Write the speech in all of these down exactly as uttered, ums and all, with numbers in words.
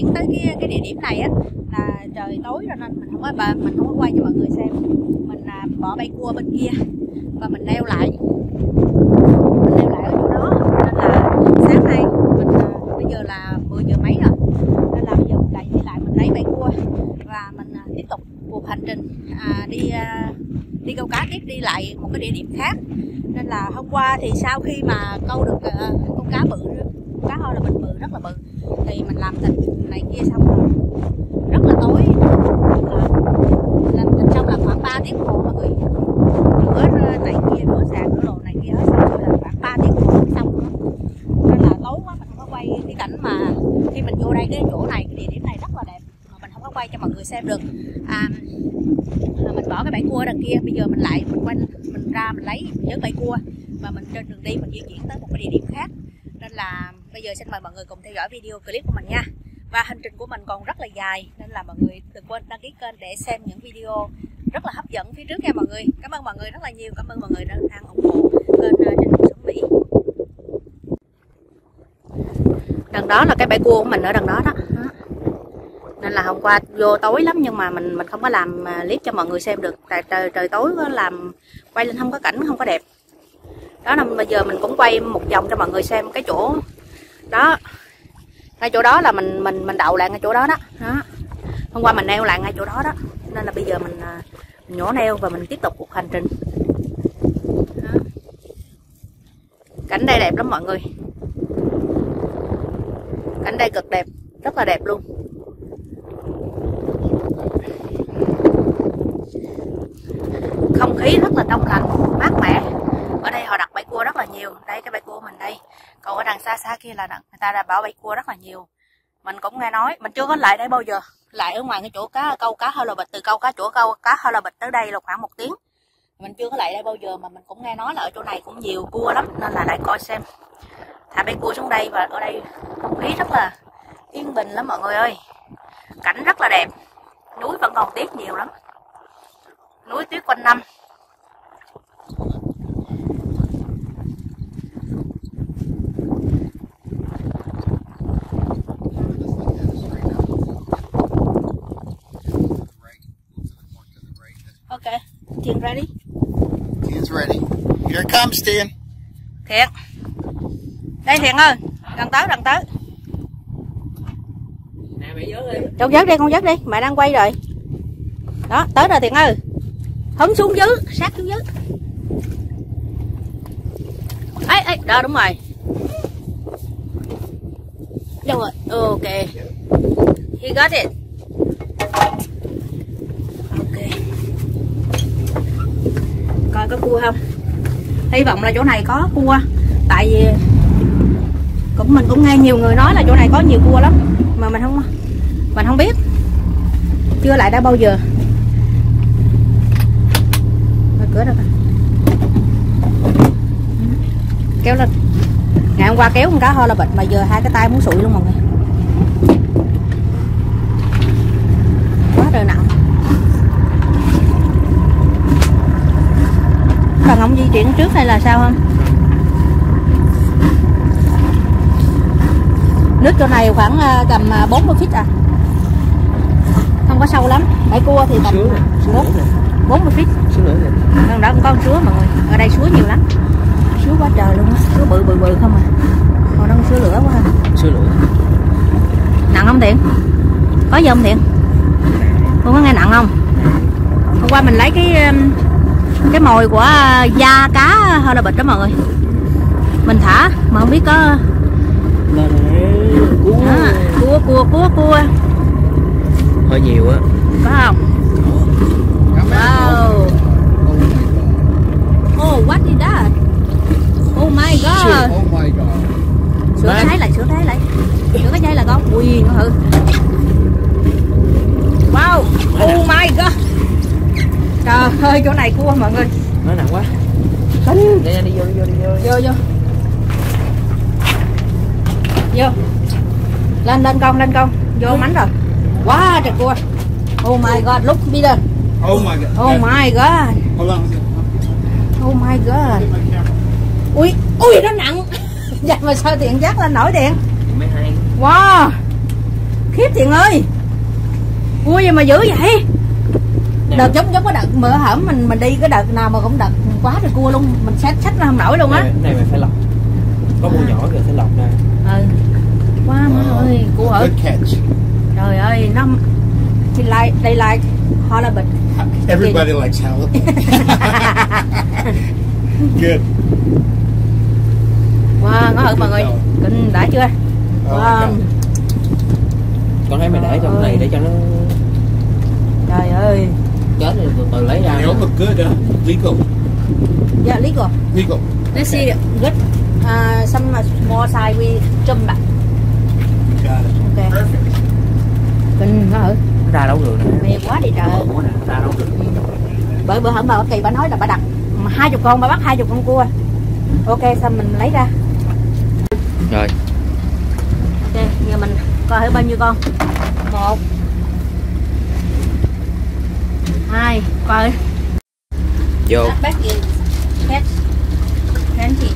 chuyển tới cái, cái địa điểm này á là trời tối rồi nên mình không có bà, mình không có quay cho mọi người xem. Mình à, bỏ bay cua bên kia và mình leo lại, mình leo lại ở chỗ đó. Nên là sáng nay mình à, bây giờ là mười giờ mấy rồi, nên là bây giờ mình lại đi lại mình lấy bay cua và mình à, tiếp tục cuộc hành trình à, đi à, đi câu cá tiếp, đi lại một cái địa điểm khác. Nên là hôm qua thì sau khi mà câu được à, con cá bự, cá ho là mình bự, rất là bự, thì mình làm thịt này kia xong rồi rất là tối. Làm thịt xong là khoảng ba tiếng đồng hồ mọi người, rửa này kia, rửa sàn, rửa đồ này kia hết xong rồi là khoảng ba tiếng đồng hồ xong. Nên là tối quá mình không có quay cái cảnh mà khi mình vô đây, cái chỗ này, cái địa điểm này rất là đẹp mà mình không có quay cho mọi người xem được. À, mình bỏ cái bẫy cua đằng kia, bây giờ mình lại mình quanh mình ra mình lấy mình nhớ bẫy cua và mình trên đường đi mình di chuyển tới một cái địa điểm khác. Nên là bây giờ xin mời mọi người cùng theo dõi video clip của mình nha. Và hành trình của mình còn rất là dài, nên là mọi người đừng quên đăng ký kênh để xem những video rất là hấp dẫn phía trước nha mọi người. Cảm ơn mọi người rất là nhiều, cảm ơn mọi người đã đang ủng hộ kênh Trinh Cuộc Sống Mỹ. Đằng đó là cái bãi cua của mình ở đằng đó đó. Nên là hôm qua vô tối lắm nhưng mà mình mình không có làm clip cho mọi người xem được. Tại trời, trời tối làm quay lên không có cảnh, không có đẹp. Đó là bây giờ mình cũng quay một vòng cho mọi người xem cái chỗ đó. Ngay chỗ đó là mình mình mình đậu lại ngay chỗ đó đó. Đó. Hôm qua mình neo lại ngay chỗ đó đó. Nên là bây giờ mình, mình nhổ neo và mình tiếp tục cuộc hành trình. Đó. Cảnh đây đẹp lắm mọi người. Cảnh đây cực đẹp, rất là đẹp luôn. Không khí rất là trong lành, mát mẻ. Ở đây họ đặt bẫy cua rất là nhiều. Đây cái bẫy cua mình đây. Còn ở đằng xa xa kia là người ta đã bảo bẫy cua rất là nhiều. Mình cũng nghe nói, mình chưa có lại đây bao giờ. Lại ở ngoài cái chỗ cá câu cá hơi là bịch, từ câu cá chỗ câu cá hơi là bịch tới đây là khoảng một tiếng. Mình chưa có lại đây bao giờ mà mình cũng nghe nói là ở chỗ này cũng nhiều cua lắm, nên là lại coi xem. Thả bẫy cua xuống đây và ở đây không khí rất là yên bình lắm mọi người ơi. Cảnh rất là đẹp. Núi vẫn còn tuyết nhiều lắm. Núi tuyết quanh năm. Okay, Tin ready? Tin's ready. Here it comes, Tin. Thiện. Đây Thiện ơi, gần tới, gần tới. Nè mày vớt đi. Đâu vớt đi, con vớt đi, mẹ đang quay rồi. Đó, tới rồi Thiện ơi. Hứng xuống dưới, sát xuống dưới. Ấy, ấy, đó đúng rồi. Đâu rồi? Ok. He got it. Coi có cua không, hy vọng là chỗ này có cua, tại vì cũng mình cũng nghe nhiều người nói là chỗ này có nhiều cua lắm mà mình không mình không biết, chưa lại đã bao giờ. Mở cửa ra kéo lên, ngày hôm qua kéo con cá ho là bịch mà giờ hai cái tay muốn sụi luôn mọi người, quá trời nặng. Còn ông di chuyển trước đây là sao không? Nước chỗ này khoảng tầm bốn mươi feet à. Không có sâu lắm. Bãi cua thì tầm bốn mươi feet. Còn đó cũng có con sứa mọi người. Ở đây sứa nhiều lắm. Sứa quá trời luôn á. Sứa bự bự bự không à. Còn nó sứa lửa quá ha. Sứa lửa. Nặng không Thiện? Có gì không Thiện? Không có nghe nặng không? Hôm qua mình lấy cái... cái mồi của da cá hơi là bịch đó mọi người, mình thả mà không biết có cua à, cua cua cua cua hơi nhiều á, có không? Wow. Oh, what is that? Oh my god. Sửa thái lại, sửa thái lại, sửa cái dây là con. Ui nó hư. Wow. Oh my god. Trời ơi, chỗ này cua mọi người. Nó nặng quá. Tính. Đi, đi vô, đi vô, đi vô. Vô, vô. Vô. Lên, lên con, lên con. Vô mánh rồi. Quá trời cua. Oh my god, look Peter. Oh my god. Oh my god. Oh my god. Ui, ui nó nặng. Vậy mà sao Điện giác lên nổi Điện. Wow. khiếp Thiện ơi. Ui gì mà dữ vậy. Đợt giống giống có đợt mà hởm mình mình đi cái đợt nào mà cũng đợt quá trời cua luôn, mình xách xách ra không nổi luôn á. Này, này mày phải lọc. Có bộ à. Nhỏ rồi phải lọc ra. Ừ. Quá wow, wow. Ơi, cua ở. Trời ơi, nó thì like they like halibut. Everybody It... likes halibut. Good. Wow, ngon thật mọi người. Kinh đã chưa? Wow. Oh, con thấy mày để trong ơi. Này để cho nó. Trời ơi. Chết rồi, từ từ lấy ra. Nó cực good đó. Legal. Dạ yeah, legal. Legal. Let's see it. Good. Uh, some more side we jump back. Got it. Okay. Perfect. Kinh nó ở. Ra đâu được nè. Mê quá đi trời. Ra đâu được. Bởi bữa hổng bà kỳ bà nói là bà đặt hai mươi con, bà bắt hai mươi con cua. Ok, xong mình lấy ra. Rồi. Ok, giờ mình coi thử bao nhiêu con. Một. Hai. Coi. Vô. Bắt gì? Catch. Catch gì?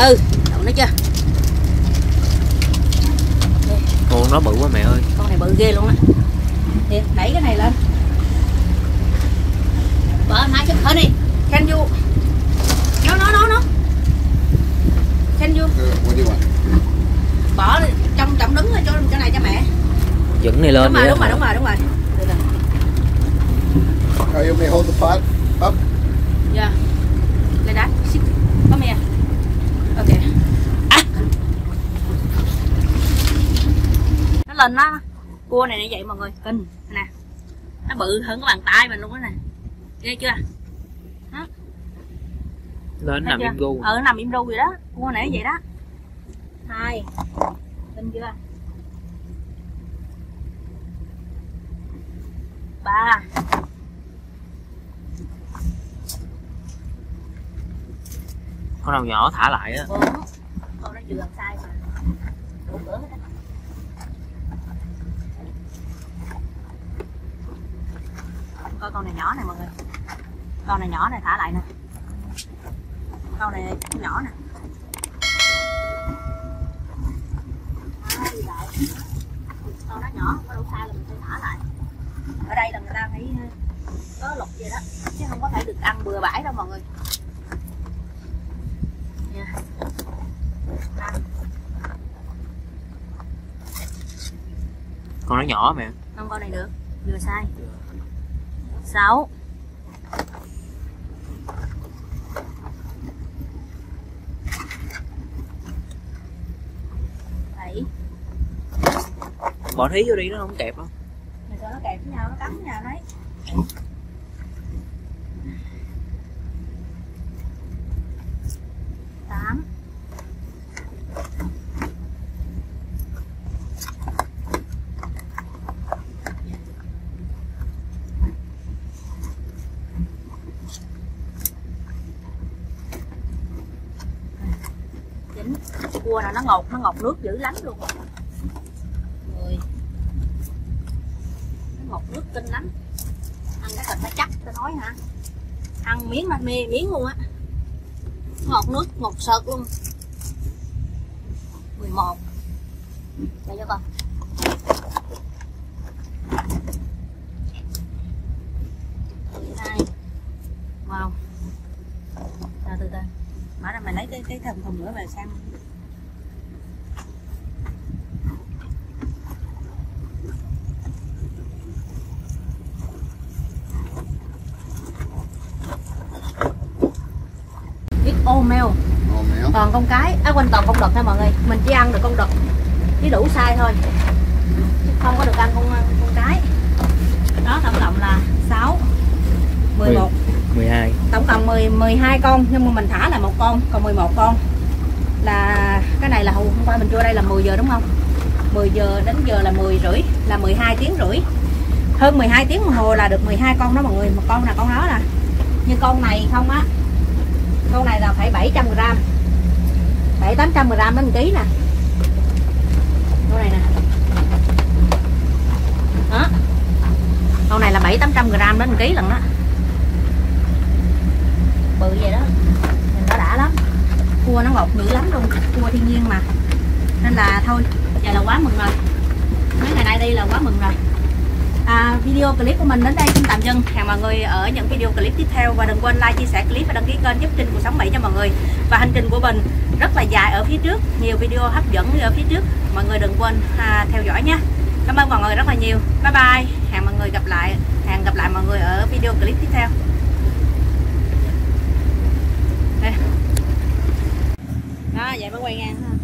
Ừ, đậu nó chưa? Con nó bự quá mẹ ơi. Con này bự ghê luôn á. Thiệt, đẩy cái này lên. Bỏ nãy chút khởi đi. Can you? Nó nó nó nó. Can you? Bỏ trong trọng đứng cho cái này cho mẹ. Dựng này lên. Đúng rồi, đúng rồi, đúng rồi, đúng rồi. Are you may hold the pot up? Yeah. Lên đá. Come here. Okay. À. Nó lên nó cua này như vậy mọi người, kinh nè, nó bự hơn cái bàn tay mình luôn đó nè, ghê chưa? Đó. Lên nằm im ru, ờ nằm im ru vậy đó, cua này như vậy đó, hai, kinh chưa? Ba. Con nào nhỏ thả lại á. Con nó vừa sai mà. Coi con này nhỏ này mọi người. Con này nhỏ này thả lại nè. Con này nhỏ nè. Con nó nhỏ, có đâu sai là mình phải thả lại. Ở đây là người ta phải có lục gì đó, chứ không có thể được ăn bừa bãi đâu mọi người. Con nó nhỏ mẹ. Không, con này được, vừa sai. Sáu. Bảy. Bỏ thí vô đi, nó không kẹp đâu. Mà sao nó kẹp với nhau, nó cắn với nhau đấy. Tám. Cua nào nó ngột, nó ngột nước dữ lắm luôn. Mười. Nó ngột nước kinh lắm. Ăn cái thịt nó chắc, tôi nói hả. Ăn miếng mà mê miếng luôn á. Ngột nước, ngột sợt luôn. Mười một. Để cho con. Mười hai. Wow. Từ từ từ. Mở ra mày lấy cái, cái thùng thùng nữa về sang. Ô mèo. Ô mèo. Toàn con cái, á à, quên toàn con đực thôi mọi người. Mình chỉ ăn được con đực với đủ size thôi. Chứ không có được ăn con con cái. Đó, tổng cộng là sáu mười một mười hai. Tổng cộng mười, mười hai con, nhưng mà mình thả là một con, còn mười một con. Là cái này là hôm qua mình vô đây là mười giờ đúng không? mười giờ đến giờ là mười rưỡi, là mười hai tiếng rưỡi. hơn mười hai tiếng đồng hồ là được mười hai con đó mọi người. Một con là con đó nè, như con này không á, con này là phải bảy trăm gờ-ram, bảy tám trăm gờ-ram đến một ký nè. Con này nè đó, con này là bảy tám trăm gờ-ram đến một ký lần đó, bự vậy đó, nhìn nó đã lắm. Cua nó ngọt dữ lắm luôn, cua thiên nhiên mà, nên là thôi vậy là quá mừng rồi, mấy ngày nay đi là quá mừng rồi. À, video clip của mình đến đây xin tạm dừng. Hẹn mọi người ở những video clip tiếp theo. Và đừng quên like, chia sẻ clip và đăng ký kênh giúp Trinh Cuộc Sống Mỹ cho mọi người. Và hành trình của mình rất là dài ở phía trước, nhiều video hấp dẫn ở phía trước. Mọi người đừng quên à, theo dõi nhé. Cảm ơn mọi người rất là nhiều. Bye bye. Hẹn mọi người gặp lại. Hẹn gặp lại mọi người ở video clip tiếp theo. Đây. Đó, vậy mới quay ngang.